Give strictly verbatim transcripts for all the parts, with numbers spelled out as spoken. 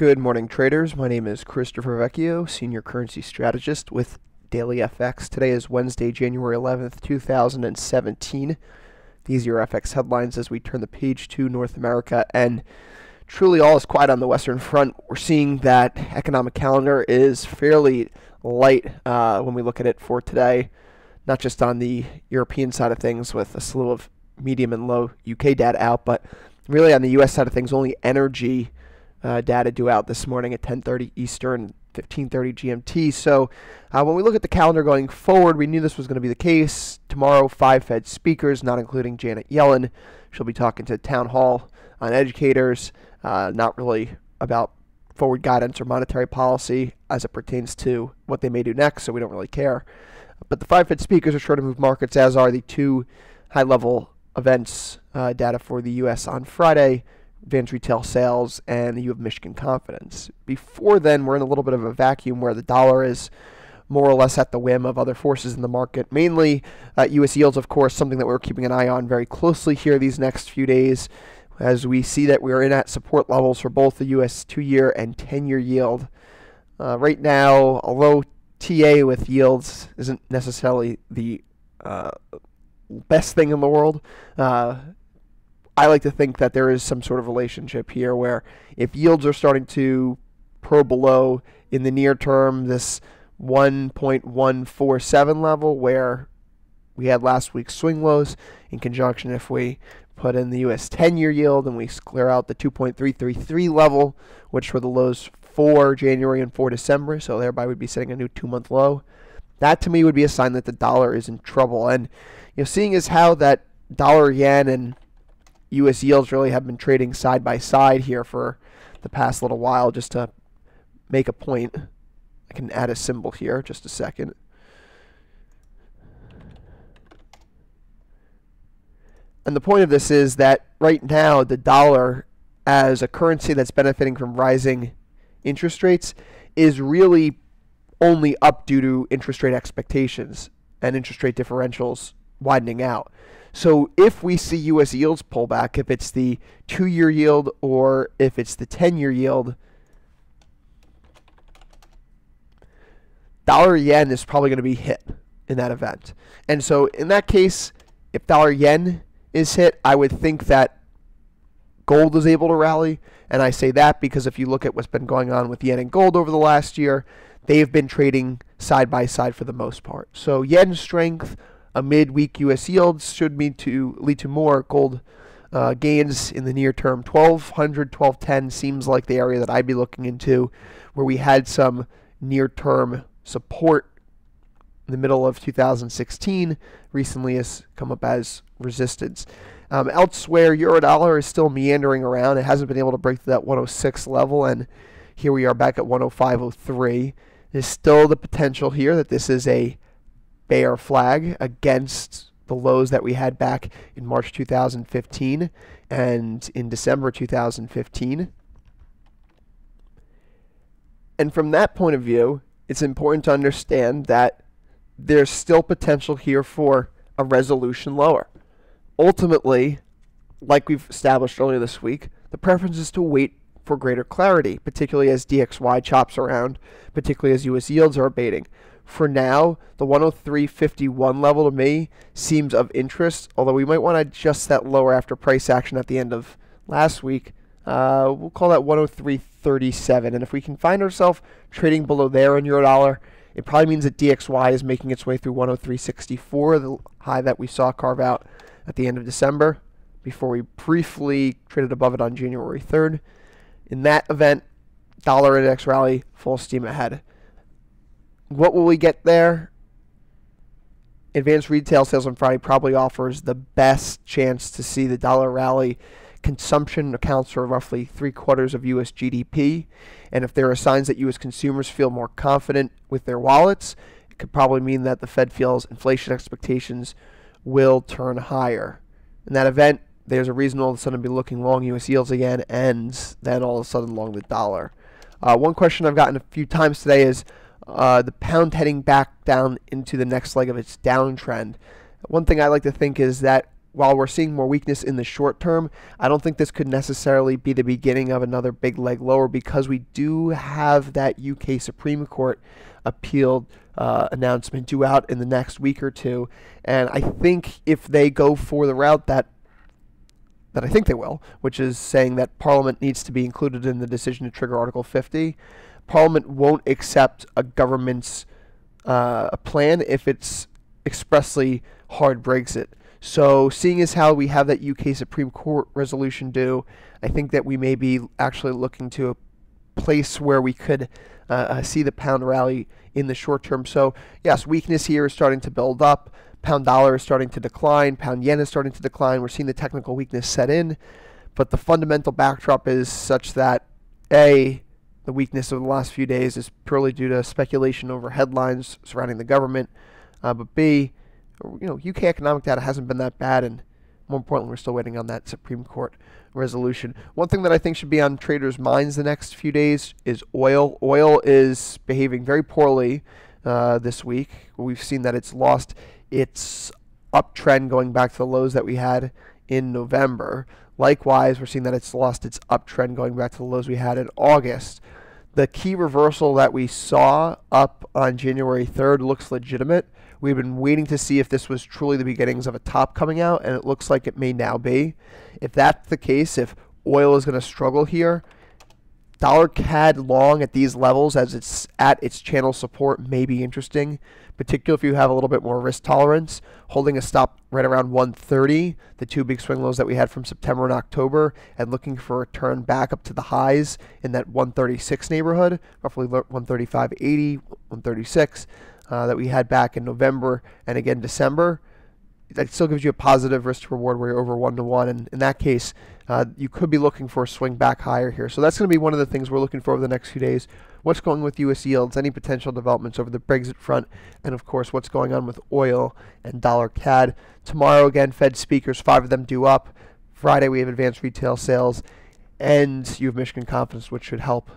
Good morning, traders. My name is Christopher Vecchio, Senior Currency Strategist with Daily F X. Today is Wednesday, January eleventh, two thousand seventeen. These are F X headlines as we turn the page to North America, and truly all is quiet on the Western Front. We're seeing that economic calendar is fairly light uh, when we look at it for today, not just on the European side of things with a slew of medium and low U K data out, but really on the U S side of things, only energy Uh, data due out this morning at ten thirty Eastern, fifteen thirty G M T. So uh, when we look at the calendar going forward, we knew this was going to be the case. Tomorrow, five Fed speakers, not including Janet Yellen. She'll be talking to town hall on educators, uh, not really about forward guidance or monetary policy as it pertains to what they may do next, so we don't really care. But the five Fed speakers are sure to move markets, as are the two high-level events uh, data for the U S on Friday, Van's retail sales and the U of Michigan confidence. Before then, we're in a little bit of a vacuum where the dollar is more or less at the whim of other forces in the market, mainly uh, U S yields, of course, something that we're keeping an eye on very closely here these next few days as we see that we're in at support levels for both the U S two-year and ten-year yield. Uh, right now, although T A with yields isn't necessarily the uh, best thing in the world, uh, I like to think that there is some sort of relationship here where if yields are starting to probe below in the near term, this one point one four seven level where we had last week's swing lows, in conjunction if we put in the U S ten-year yield and we clear out the two point three three three level, which were the lows for January and for December, so thereby we'd be setting a new two-month low. That to me would be a sign that the dollar is in trouble. And you know, seeing as how that dollar yen and U S yields really have been trading side by side here for the past little while, just to make a point. I can add a symbol here, just a second. And the point of this is that right now the dollar, as a currency that's benefiting from rising interest rates, is really only up due to interest rate expectations and interest rate differentials widening out. So if we see U S yields pull back, if it's the two-year yield or if it's the ten-year yield, dollar yen is probably going to be hit in that event. And so in that case, if dollar yen is hit, I would think that gold is able to rally. And I say that because if you look at what's been going on with yen and gold over the last year, they've been trading side by side for the most part. So yen strength amid weak U S yields should mean to lead to more gold uh, gains in the near term. twelve hundred, twelve ten seems like the area that I'd be looking into, where we had some near-term support in the middle of two thousand sixteen. Recently has come up as resistance. Um, elsewhere, euro dollar is still meandering around. It hasn't been able to break through that one oh six level, and here we are back at one oh five oh three. There's still the potential here that this is a bear flag against the lows that we had back in March two thousand fifteen and in December two thousand fifteen. And from that point of view, it's important to understand that there's still potential here for a resolution lower. Ultimately, like we've established earlier this week, the preference is to wait for greater clarity, particularly as D X Y chops around, particularly as U S yields are abating. For now, the one oh three fifty-one level to me seems of interest, although we might want to adjust that lower after price action at the end of last week. Uh, we'll call that one oh three thirty-seven, and if we can find ourselves trading below there in euro dollar, it probably means that D X Y is making its way through one oh three sixty-four, the high that we saw carve out at the end of December before we briefly traded above it on January third. In that event, dollar index rally, full steam ahead. What will we get there? Advanced retail sales on Friday probably offers the best chance to see the dollar rally. Consumption accounts for roughly three quarters of U S G D P. And if there are signs that U S consumers feel more confident with their wallets, it could probably mean that the Fed feels inflation expectations will turn higher. In that event, there's a reason all of a sudden to be looking long U S yields again, and then all of a sudden long the dollar. Uh, one question I've gotten a few times today is, Uh, the pound heading back down into the next leg of its downtrend. One thing I like to think is that while we're seeing more weakness in the short term, I don't think this could necessarily be the beginning of another big leg lower, because we do have that U K Supreme Court appeal uh, announcement due out in the next week or two. And I think if they go for the route that that I think they will, which is saying that Parliament needs to be included in the decision to trigger Article fifty, Parliament won't accept a government's uh, plan if it's expressly hard Brexit. So seeing as how we have that U K Supreme Court resolution due, I think that we may be actually looking to a place where we could uh, see the pound rally in the short term. So yes, weakness here is starting to build up. Pound dollar is starting to decline. Pound yen is starting to decline. We're seeing the technical weakness set in. But the fundamental backdrop is such that, A, the weakness of the last few days is purely due to speculation over headlines surrounding the government. Uh, but B, you know, U K economic data hasn't been that bad, and more importantly, we're still waiting on that Supreme Court resolution. One thing that I think should be on traders' minds the next few days is oil. Oil is behaving very poorly uh, this week. We've seen that it's lost its uptrend going back to the lows that we had in November. Likewise, we're seeing that it's lost its uptrend going back to the lows we had in August. The key reversal that we saw up on January third looks legitimate. We've been waiting to see if this was truly the beginnings of a top coming out, and it looks like it may now be. If that's the case, if oil is going to struggle here, dollar C A D long at these levels as it's at its channel support may be interesting, particularly if you have a little bit more risk tolerance. Holding a stop right around one thirty, the two big swing lows that we had from September and October, and looking for a turn back up to the highs in that one thirty-six neighborhood, roughly one thirty-five eighty, one thirty-six uh, that we had back in November and again December. That still gives you a positive risk to reward where you're over one to one, and in that case, uh, you could be looking for a swing back higher here. So that's going to be one of the things we're looking for over the next few days: what's going on with U S yields, any potential developments over the Brexit front, and of course, what's going on with oil and dollar C A D. Tomorrow, again, Fed speakers, five of them due up. Friday, we have advanced retail sales, and you have Michigan confidence, which should help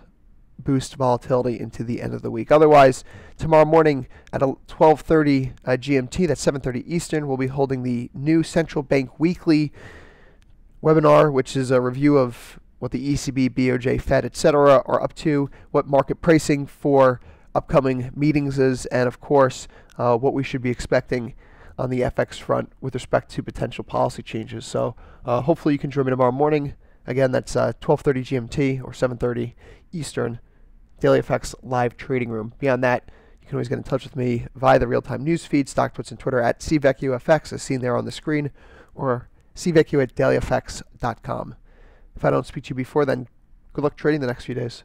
boost volatility into the end of the week. Otherwise, tomorrow morning at twelve thirty uh, G M T, that's seven thirty Eastern, we'll be holding the new Central Bank Weekly webinar, which is a review of what the E C B, B O J, Fed, et cetera are up to, what market pricing for upcoming meetings is, and of course, uh, what we should be expecting on the F X front with respect to potential policy changes. So uh, hopefully you can join me tomorrow morning. Again, that's uh, twelve thirty G M T or seven thirty Eastern, Daily F X live trading room. Beyond that, you can always get in touch with me via the real-time news feed, Stock Twits, and Twitter at C V E Q F X, as seen there on the screen, or C V E Q at daily F X dot com. If I don't speak to you before then, good luck trading the next few days.